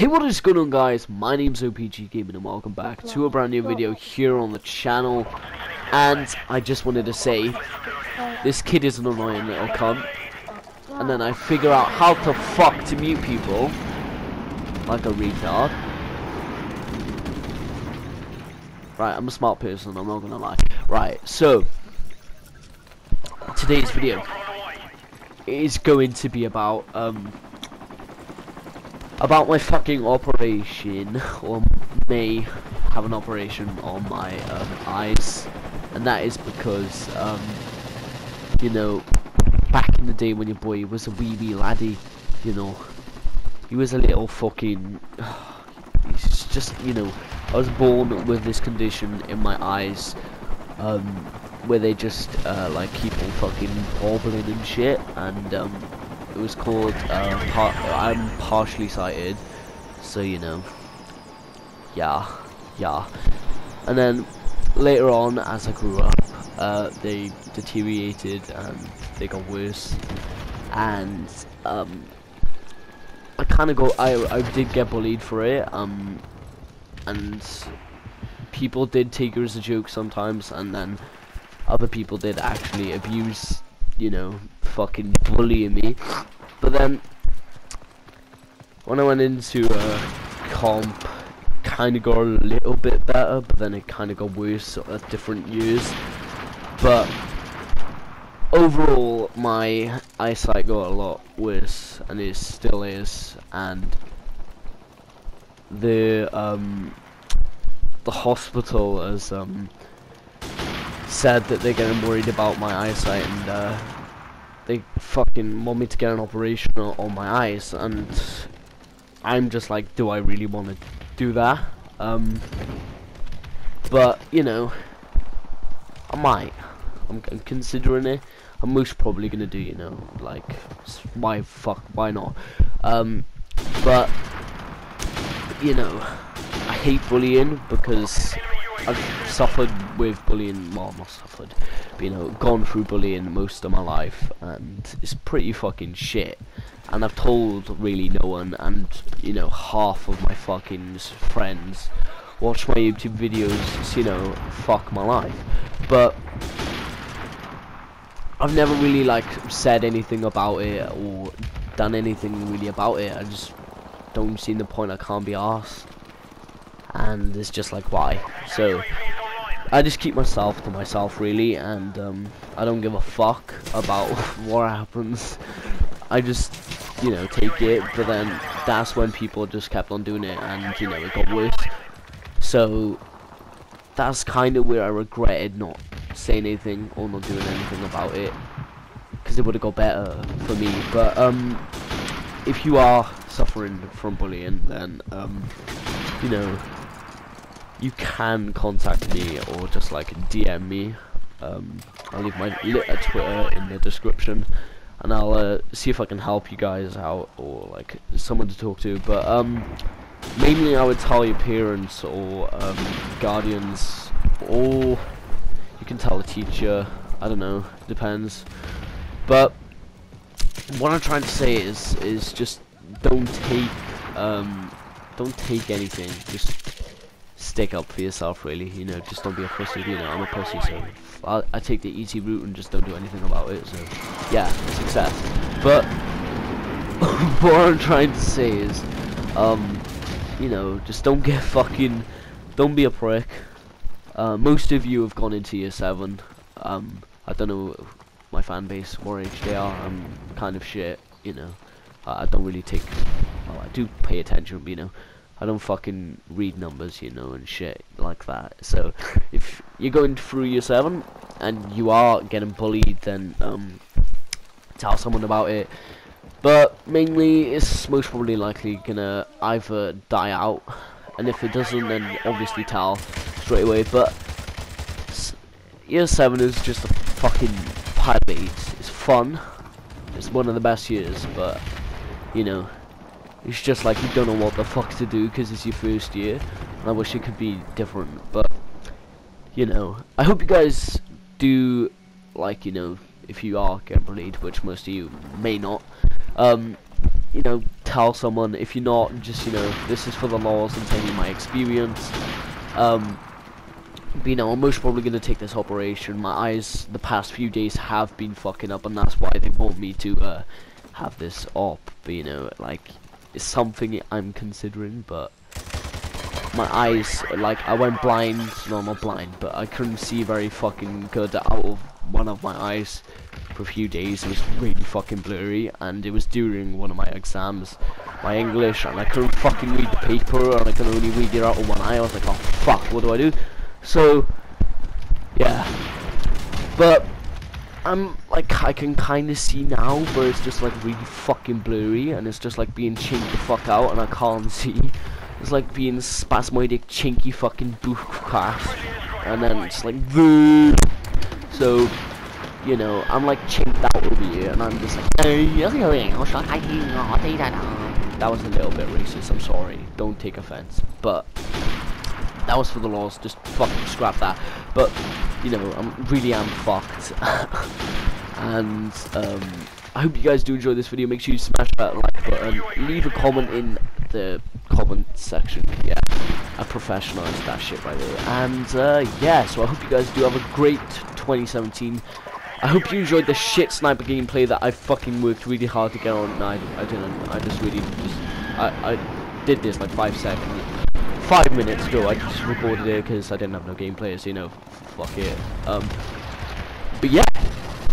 Hey, what is going on, guys? My name's OPG Gaming and welcome back to a brand new video here on the channel. And I just wanted to say, this kid is an annoying little cunt. And then I figure out how to fuck to mute people like a retard. Right, I'm a smart person, I'm not gonna lie. Right, so today's video is going to be about my fucking operation, or may have an operation on my eyes, and that is because, you know, back in the day when your boy was a wee laddie, you know, he was a little fucking, he's just, you know, I was born with this condition in my eyes, where they just, like, keep on fucking wobbling and shit, and, it was called, I'm partially sighted, so you know, yeah, and then later on as I grew up, they deteriorated and they got worse, and, I kinda I did get bullied for it, and people did take it as a joke sometimes, and then other people did actually abuse, you know, fucking bullying me. But then when I went into comp, kind of got a little bit better, but then it kind of got worse at different years. But overall my eyesight got a lot worse, and it still is, and the hospital has said that they're getting worried about my eyesight, and they fucking want me to get an operation on my eyes, and I'm just like, do I really want to do that? But you know, I might. I'm considering it. I'm most probably gonna do, you know, like, why fuck, why not? But you know, I hate bullying because I've suffered with bullying, well, not suffered, but you know, gone through bullying most of my life, and it's pretty fucking shit, and I've told really no one, and you know, half of my fucking friends watch my YouTube videos, you know, fuck my life, but I've never really like said anything about it or done anything really about it. I just don't see the point, I can't be arsed. And it's just like, why? So I just keep myself to myself really, and I don't give a fuck about what happens. I just, you know, take it. But then that's when people just kept on doing it, and you know, it got worse. So that's kind of where I regretted not saying anything or not doing anything about it, because it would have got better for me. But if you are suffering from bullying, then you know, you can contact me or just like DM me. I'll leave my Twitter in the description, and I'll see if I can help you guys out, or like someone to talk to. But mainly I would tell your parents or guardians, or you can tell a teacher, I don't know, depends. But what I'm trying to say is just don't take anything, just stick up for yourself really, you know, just don't be a pussy, you know, I'm a pussy, so I take the easy route and just don't do anything about it, so, yeah, success. But what I'm trying to say is, you know, just don't get fucking, don't be a prick. Most of you have gone into year 7, I don't know my fan base, what age they are, I'm kind of shit, you know, I don't really take, well, I do pay attention, you know, I don't fucking read numbers, you know, and shit like that. So if you're going through year 7 and you are getting bullied, then tell someone about it. But mainly it's most probably likely gonna either die out, and if it doesn't, then obviously tell straight away. But year 7 is just a fucking pile of eats. It's fun, it's one of the best years, but you know, it's just like you don't know what the fuck to do because it's your first year, and I wish it could be different. But you know, I hope you guys do, like, you know, if you are getting bullied, which most of you may not, you know, tell someone if you're not just, you know, this is for the lols and telling you my experience. But, you know, I'm most probably going to take this operation. My eyes the past few days have been fucking up, and that's why they want me to have this op. But, you know, like, it's something I'm considering, but my eyes, like, I went blind. No, I'm not blind, but I couldn't see very fucking good out of one of my eyes for a few days. It was really fucking blurry, and it was during one of my exams, my English, and I couldn't fucking read the paper, and I could only read it out of one eye. I was like, oh fuck, what do I do? So yeah, but I'm like, I can kind of see now, but it's just like really fucking blurry, and it's just like being chinked the fuck out, and I can't see. It's like being spasmodic, chinky fucking boofcast, and then it's like boo. So, you know, I'm like chinked out over here, and I'm just like, hey, that was a little bit racist. I'm sorry. Don't take offense, but that was for the laws. Just fucking scrap that. But you know, I'm really am fucked. And I hope you guys do enjoy this video. Make sure you smash that like button. Leave a comment in the comment section. Yeah, I professionalized that shit right there. And yeah, so I hope you guys do have a great 2017. I hope you enjoyed the shit sniper gameplay that I fucking worked really hard to get on. No, I didn't. I just really just I did this like 5 minutes ago. I just recorded it because I didn't have no gameplay, so you know, fuck it. But yeah,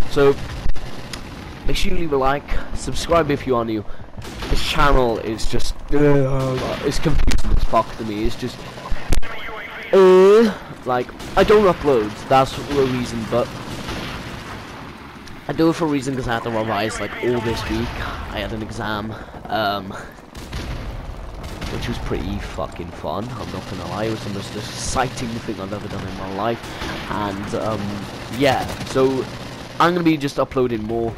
so make sure you leave a like, subscribe if you are new. This channel is just it's confusing as fuck to me. It's just like, I don't upload, that's the reason, but I do it for a reason because I had to revise like all this week. I had an exam, which was pretty fucking fun, I'm not gonna lie. It was the most exciting thing I've ever done in my life. And yeah, so I'm gonna be just uploading more.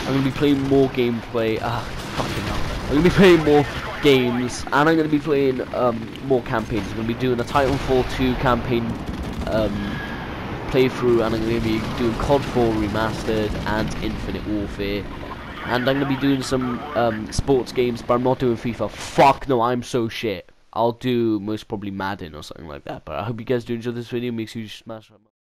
I'm gonna be playing more gameplay. Fucking hell. I'm gonna be playing more games, and I'm gonna be playing more campaigns. I'm gonna be doing a Titanfall 2 campaign playthrough, and I'm gonna be doing COD 4 Remastered and Infinite Warfare. And I'm gonna be doing some sports games, but I'm not doing FIFA. Fuck no, I'm so shit. I'll do most probably Madden or something like that. But I hope you guys do enjoy this video. Make sure you smash that.